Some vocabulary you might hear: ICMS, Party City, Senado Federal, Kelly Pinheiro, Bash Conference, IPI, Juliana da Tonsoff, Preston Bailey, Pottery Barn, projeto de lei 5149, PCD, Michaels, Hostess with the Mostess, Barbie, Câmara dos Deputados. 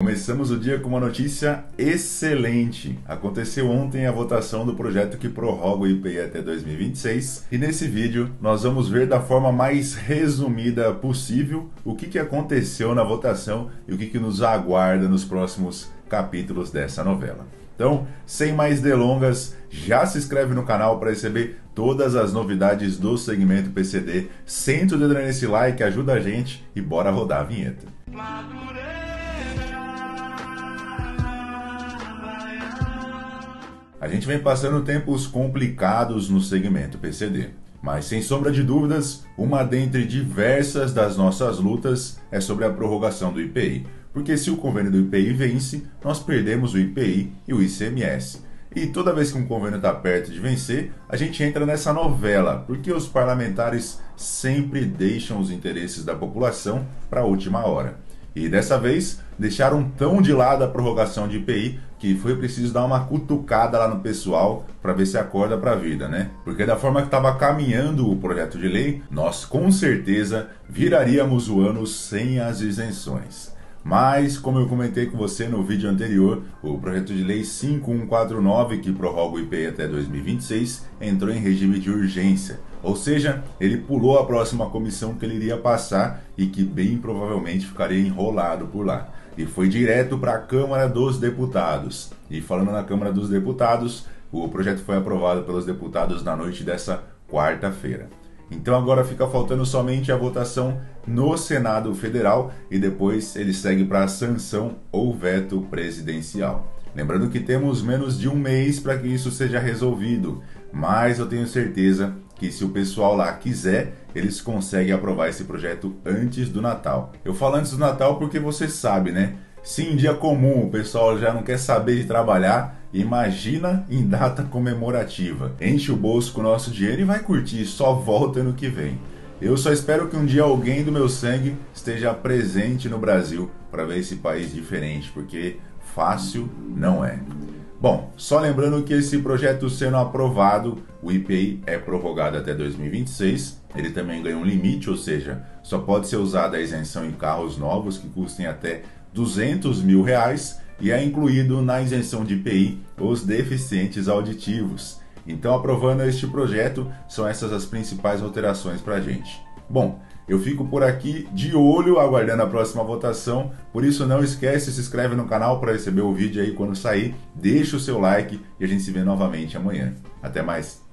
Começamos o dia com uma notícia excelente. Aconteceu ontem a votação do projeto que prorroga o IPI até 2026 e nesse vídeo nós vamos ver da forma mais resumida possível o que aconteceu na votação e o que nos aguarda nos próximos capítulos dessa novela. Então, sem mais delongas, já se inscreve no canal para receber todas as novidades do segmento PCD. Senta o dedo nesse like, ajuda a gente e bora rodar a vinheta. A gente vem passando tempos complicados no segmento PCD, mas sem sombra de dúvidas, uma dentre diversas das nossas lutas é sobre a prorrogação do IPI, porque se o convênio do IPI vence, nós perdemos o IPI e o ICMS. E toda vez que um convênio está perto de vencer, a gente entra nessa novela, porque os parlamentares sempre deixam os interesses da população para a última hora. E dessa vez, deixaram tão de lado a prorrogação de IPI que foi preciso dar uma cutucada lá no pessoal para ver se acorda para a vida, né? Porque da forma que estava caminhando o projeto de lei, nós com certeza viraríamos o ano sem as isenções. Mas, como eu comentei com você no vídeo anterior, o projeto de lei 5149, que prorroga o IPI até 2026, entrou em regime de urgência. Ou seja, ele pulou a próxima comissão que ele iria passar e que bem provavelmente ficaria enrolado por lá. E foi direto para a Câmara dos Deputados. E falando na Câmara dos Deputados, o projeto foi aprovado pelos deputados na noite dessa quarta-feira. Então agora fica faltando somente a votação no Senado Federal e depois ele segue para a sanção ou veto presidencial. Lembrando que temos menos de um mês para que isso seja resolvido, mas eu tenho certeza que se o pessoal lá quiser, eles conseguem aprovar esse projeto antes do Natal. Eu falo antes do Natal porque você sabe, né? Se em dia comum o pessoal já não quer saber de trabalhar, imagina em data comemorativa. Enche o bolso com o nosso dinheiro e vai curtir, só volta ano que vem. Eu só espero que um dia alguém do meu sangue esteja presente no Brasil para ver esse país diferente, porque fácil não é. Bom, só lembrando que esse projeto sendo aprovado, o IPI é prorrogado até 2026, ele também ganha um limite, ou seja, só pode ser usada a isenção em carros novos que custem até R$200 mil e é incluído na isenção de IPI os deficientes auditivos. Então, aprovando este projeto, são essas as principais alterações para a gente. Bom, eu fico por aqui de olho aguardando a próxima votação, por isso não esquece, se inscreve no canal para receber o vídeo aí quando sair, deixa o seu like e a gente se vê novamente amanhã. Até mais!